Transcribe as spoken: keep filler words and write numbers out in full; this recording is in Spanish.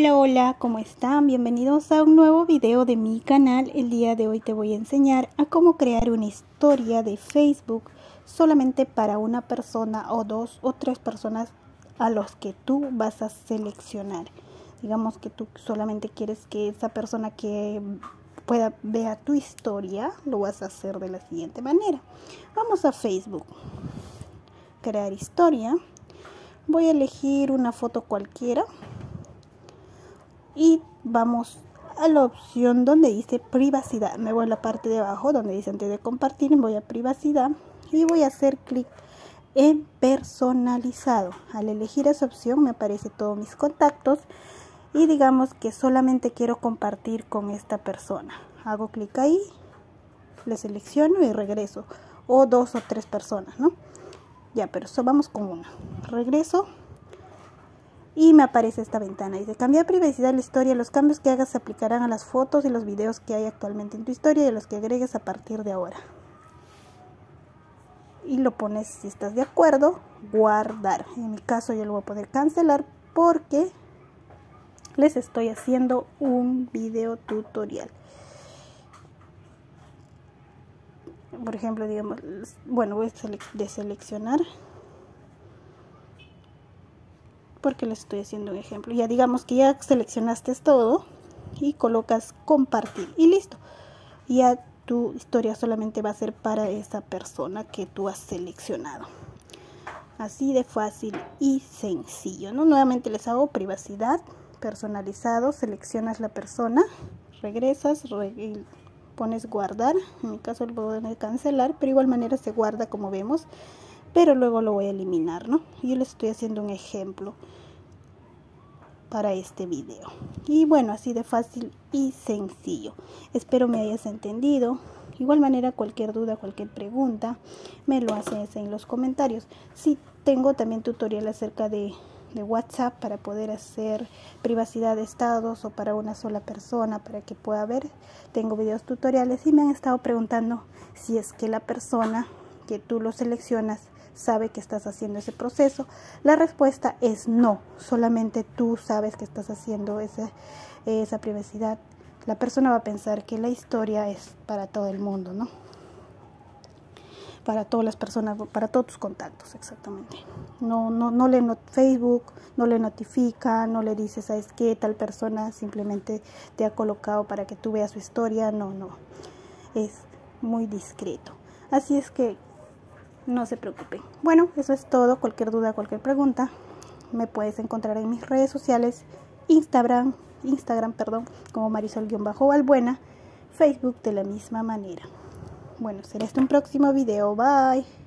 Hola, hola, ¿cómo están? Bienvenidos a un nuevo video de mi canal. El día de hoy te voy a enseñar a cómo crear una historia de Facebook solamente para una persona o dos o tres personas a los que tú vas a seleccionar. Digamos que tú solamente quieres que esa persona que pueda vea tu historia, lo vas a hacer de la siguiente manera. Vamos a Facebook, crear historia. Voy a elegir una foto cualquiera. Y vamos a la opción donde dice privacidad. Me voy a la parte de abajo donde dice antes de compartir. Voy a privacidad y voy a hacer clic en personalizado. Al elegir esa opción me aparece todos mis contactos. Y digamos que solamente quiero compartir con esta persona. Hago clic ahí, le selecciono y regreso. O dos o tres personas, ¿no? Ya, pero so, vamos con una. Regreso. Y me aparece esta ventana, dice cambiar privacidad de la historia, los cambios que hagas se aplicarán a las fotos y los videos que hay actualmente en tu historia y a los que agregues a partir de ahora. Y lo pones si estás de acuerdo, guardar. En mi caso yo lo voy a poder cancelar porque les estoy haciendo un video tutorial. Por ejemplo, digamos, bueno, voy a deseleccionar. Porque les estoy haciendo un ejemplo. Ya digamos que ya seleccionaste todo y colocas compartir y listo. Ya tu historia solamente va a ser para esa persona que tú has seleccionado. Así de fácil y sencillo, ¿no? Nuevamente les hago privacidad, personalizado, seleccionas la persona, regresas, re- pones guardar. En mi caso lo puedo cancelar, pero de igual manera se guarda como vemos. Pero luego lo voy a eliminar, ¿no? Yo les estoy haciendo un ejemplo para este video. Y bueno, así de fácil y sencillo. Espero me hayas entendido. De igual manera, cualquier duda, cualquier pregunta, me lo haces en los comentarios. Sí, tengo también tutorial acerca de, de WhatsApp para poder hacer privacidad de estados o para una sola persona, para que pueda ver. Tengo videos tutoriales y me han estado preguntando si es que la persona que tú lo seleccionas sabe que estás haciendo ese proceso. La respuesta es no, solamente tú sabes que estás haciendo esa, esa privacidad. La persona va a pensar que la historia es para todo el mundo, ¿no? Para todas las personas, para todos tus contactos, exactamente. No, no, no le not Facebook, no le notifica, no le dice, ¿sabes qué? Tal persona simplemente te ha colocado para que tú veas su historia. No, no, es muy discreto. Así es que no se preocupen. Bueno, eso es todo. Cualquier duda, cualquier pregunta, me puedes encontrar en mis redes sociales. Instagram, Instagram, perdón, como Marisol-Valbuena. Facebook de la misma manera. Bueno, será hasta un próximo video. Bye.